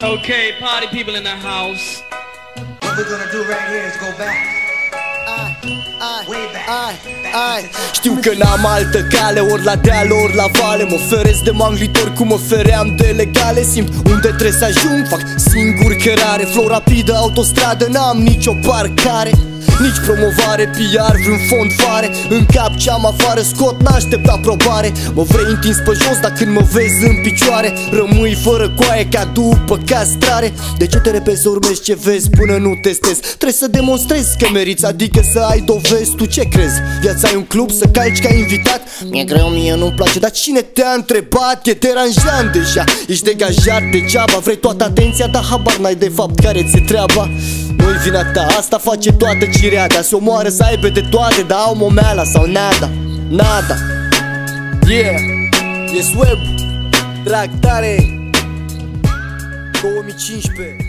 Okay, party people in the house. What we're gonna do right here is go back. Știu că n-am altă cale, ori la deal, ori la vale. Mă feresc de manglitori cum mă feream de legale. Simt unde trebuie să ajung, fac singur cărare. Flow rapidă, autostradă, n-am nicio parcare, nici promovare, PR, vreun fond fare. În cap ce-am afară scot, n-aștept aprobare. Mă vrei întins pe jos, dar când mă vezi în picioare rămâi fără coaie ca după castrare. De ce te repezi să urmezi ce vezi până nu testezi? Trebuie să demonstrezi că meriți, adică să ai dovezi. Tu ce crezi? Viața e un club, să calci ca invitat? Mi-e greu, mie nu-mi place. Dar cine te-a întrebat? E deranjant deja, ești degajat degeaba. Vrei toată atenția, dar habar n-ai de fapt care-ți-e treaba. Nu-i vina ta, asta face toată cireada. Se omoară să aibă de toate, dar au momeala sau nada. Nada. Yeah, e SWEB, TragTare 2015.